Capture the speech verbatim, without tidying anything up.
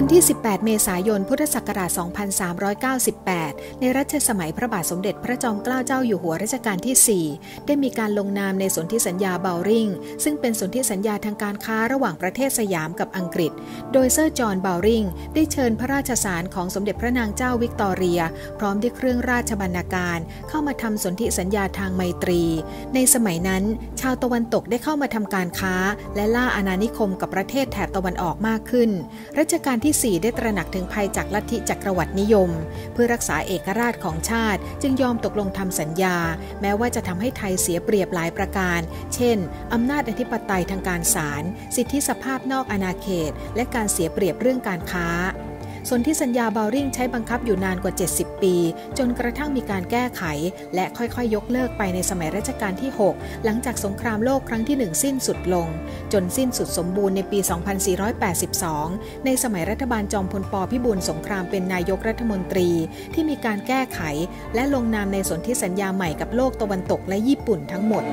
วันที่สิบแปดเมษายนพุทธศักราชสองพันสามร้อยเก้าสิบแปดในรัชสมัยพระบาทสมเด็จพระจอมเกล้าเจ้าอยู่หัวรัชกาลที่สี่ได้มีการลงนามในสนธิสัญญาเบลริงซึ่งเป็นสนธิสัญญาทางการค้าระหว่างประเทศสยามกับอังกฤษโดยเซอร์จอห์นเบลริงได้เชิญพระราชสารของสมเด็จพระนางเจ้าวิกตอเรียพร้อมด้วยเครื่องราชบรรณาการเข้ามาทำสนธิสัญญาทางไมตรีในสมัยนั้นชาวตะวันตกได้เข้ามาทำการค้าและล่าอาณานิคมกับประเทศแถบตะวันออกมากขึ้นรัชกาลที่สี่ได้ตระหนักถึงภัยจากลัทธิจักรวรรดินิยมเพื่อรักษาเอกราชของชาติจึงยอมตกลงทำสัญญาแม้ว่าจะทำให้ไทยเสียเปรียบหลายประการเช่นอำนาจอธิปไตยทางการศาลสิทธิสภาพนอกอาณาเขตและการเสียเปรียบเรื่องการค้าสนธิสัญญาเบลริงใช้บังคับอยู่นานกว่าเจ็ดสิบปีจนกระทั่งมีการแก้ไขและค่อยๆยกเลิกไปในสมัยรัชกาลที่หกหลังจากสงครามโลกครั้งที่หนึ่งสิ้นสุดลงจนสิ้นสุดสมบูรณ์ในปี สองพันสี่ร้อยแปดสิบสอง ในสมัยรัฐบาลจอมพลป.พิบูลสงครามเป็นนายกรัฐมนตรีที่มีการแก้ไขและลงนามในสนธิสัญญาใหม่กับโลกตะวันตกและญี่ปุ่นทั้งหมด